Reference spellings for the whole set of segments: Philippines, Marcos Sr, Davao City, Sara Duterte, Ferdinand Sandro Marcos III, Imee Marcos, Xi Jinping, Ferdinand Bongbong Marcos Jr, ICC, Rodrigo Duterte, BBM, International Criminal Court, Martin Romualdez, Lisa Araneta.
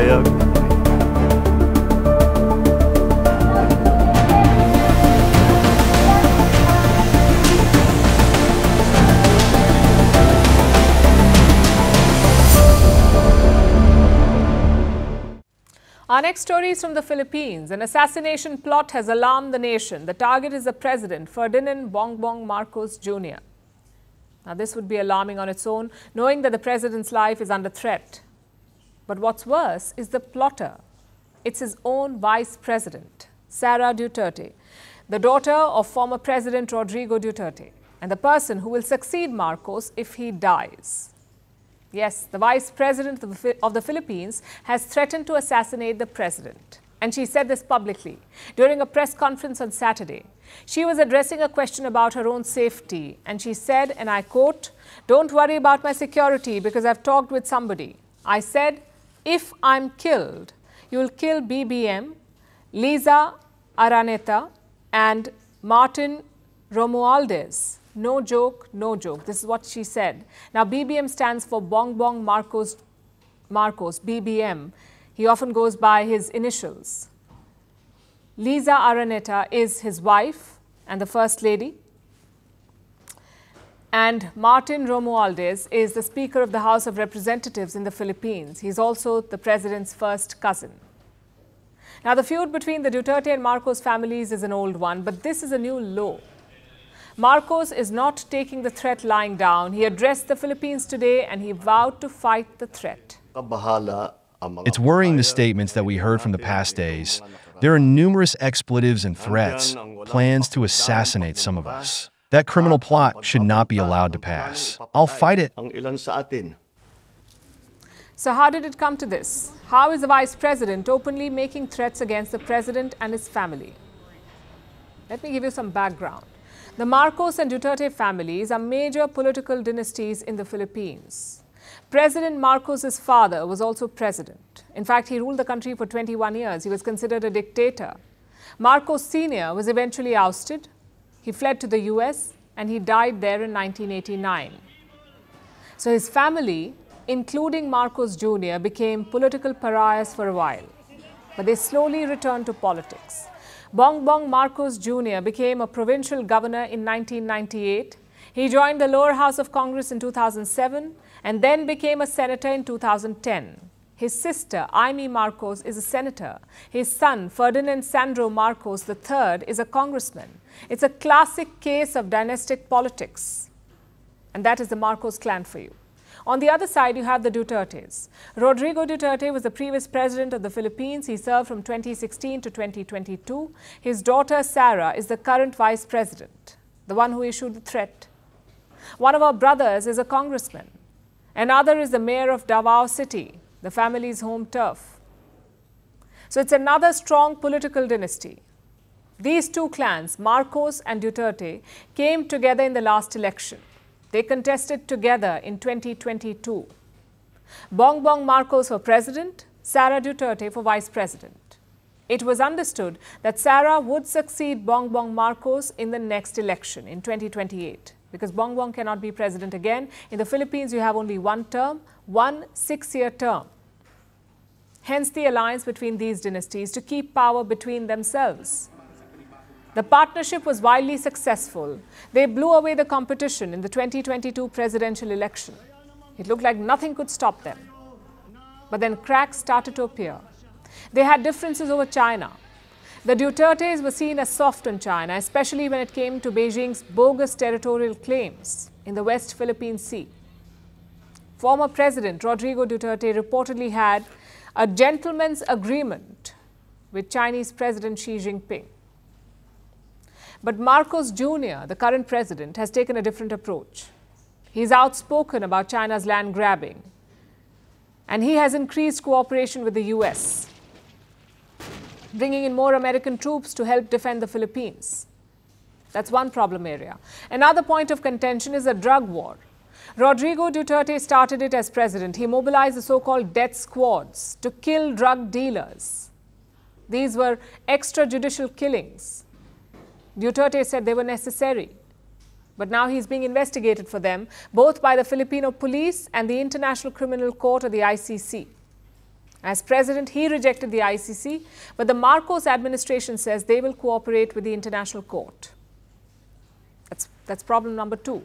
pahayag. Our next story is from the Philippines. An assassination plot has alarmed the nation. The target is the president, Ferdinand Bongbong Marcos Jr. Now, this would be alarming on its own, knowing that the president's life is under threat. But what's worse is the plotter. It's his own vice president, Sara Duterte, the daughter of former President Rodrigo Duterte, and the person who will succeed Marcos if he dies. Yes, the Vice President of the Philippines has threatened to assassinate the President. And she said this publicly during a press conference on Saturday. She was addressing a question about her own safety. And she said, and I quote, "Don't worry about my security because I've talked with somebody. I said, if I'm killed, you'll kill BBM, Lisa Araneta and Martin Romualdez. No joke, no joke." This is what she said. Now, BBM stands for Bongbong Marcos, BBM. He often goes by his initials. Lisa Araneta is his wife and the First Lady. And Martin Romualdez is the Speaker of the House of Representatives in the Philippines. He's also the President's first cousin. Now, the feud between the Duterte and Marcos families is an old one, but this is a new low. Marcos is not taking the threat lying down. He addressed the Philippines today and he vowed to fight the threat. It's worrying, the statements that we heard from the past days. There are numerous expletives and threats, plans to assassinate some of us. That criminal plot should not be allowed to pass. I'll fight it. So how did it come to this? How is the vice president openly making threats against the president and his family? Let me give you some background. The Marcos and Duterte families are major political dynasties in the Philippines. President Marcos's father was also president. In fact, he ruled the country for 21 years. He was considered a dictator. Marcos Sr. was eventually ousted. He fled to the US and he died there in 1989. So his family, including Marcos Jr., became political pariahs for a while. But they slowly returned to politics. Bongbong Marcos Jr. became a provincial governor in 1998. He joined the lower house of Congress in 2007 and then became a senator in 2010. His sister, Imee Marcos, is a senator. His son, Ferdinand Sandro Marcos III, is a congressman. It's a classic case of dynastic politics. And that is the Marcos clan for you. On the other side, you have the Dutertes. Rodrigo Duterte was the previous president of the Philippines. He served from 2016 to 2022. His daughter, Sara, is the current vice president, the one who issued the threat. One of our brothers is a congressman. Another is the mayor of Davao City, the family's home turf. So it's another strong political dynasty. These two clans, Marcos and Duterte, came together in the last election. They contested together in 2022. Bongbong Marcos for president, Sara Duterte for vice president. It was understood that Sara would succeed Bongbong Marcos in the next election in 2028 because Bongbong cannot be president again. In the Philippines, you have only one term, one 6-year term. Hence the alliance between these dynasties to keep power between themselves. The partnership was wildly successful. They blew away the competition in the 2022 presidential election. It looked like nothing could stop them. But then cracks started to appear. They had differences over China. The Dutertes were seen as soft on China, especially when it came to Beijing's bogus territorial claims in the West Philippine Sea. Former President Rodrigo Duterte reportedly had a gentleman's agreement with Chinese President Xi Jinping. But Marcos Jr., the current president, has taken a different approach. He's outspoken about China's land grabbing. And he has increased cooperation with the US, bringing in more American troops to help defend the Philippines. That's one problem area. Another point of contention is a drug war. Rodrigo Duterte started it as president. He mobilized the so-called death squads to kill drug dealers. These were extrajudicial killings. Duterte said they were necessary, but now he's being investigated for them, both by the Filipino police and the International Criminal Court or the ICC. As president, he rejected the ICC, but the Marcos administration says they will cooperate with the international court. That's problem number two.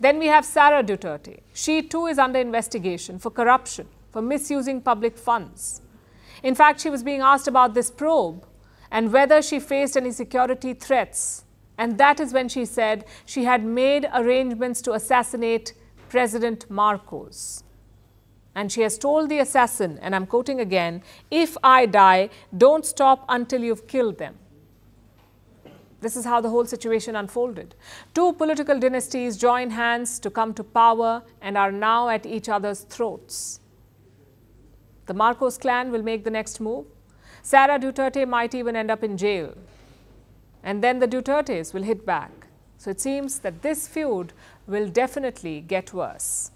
Then we have Sara Duterte. She too is under investigation for corruption, for misusing public funds. In fact, she was being asked about this probe and whether she faced any security threats. And that is when she said she had made arrangements to assassinate President Marcos. And she has told the assassin, and I'm quoting again, "If I die, don't stop until you've killed them." This is how the whole situation unfolded. Two political dynasties join hands to come to power and are now at each other's throats. The Marcos clan will make the next move. Sara Duterte might even end up in jail. And then the Dutertes will hit back. So it seems that this feud will definitely get worse.